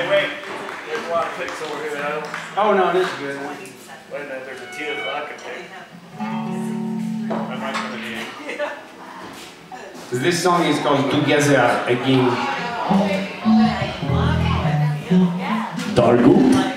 Hey, wait. There's a lot of picks over here that I don't... Oh, no, this is good. Wait a minute, there's a Tito's vodka pick. That might come again. This song is called Together Again. Dargu.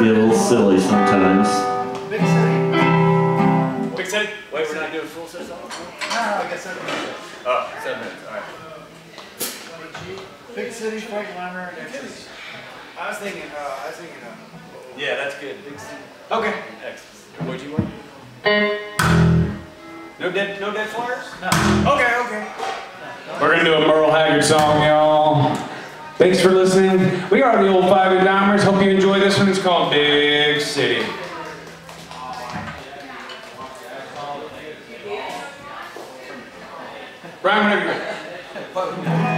be a little silly sometimes. Big city. Big city? Wait, we're not doing full set songs? I guess 7 minutes. Oh, 7 minutes, all right. Big city, Frank Lerner, and Exodus. I was thinking, yeah, that's good. Big city. Okay. Exodus. What'd you want? No dead flyers? No. Okay, okay. We're going to do a Merle Haggard song, y'all. Thanks for listening. We are the Old 5 and Dimers. Hope you enjoy this one. It's called Big City. Brian, whenever you're ready.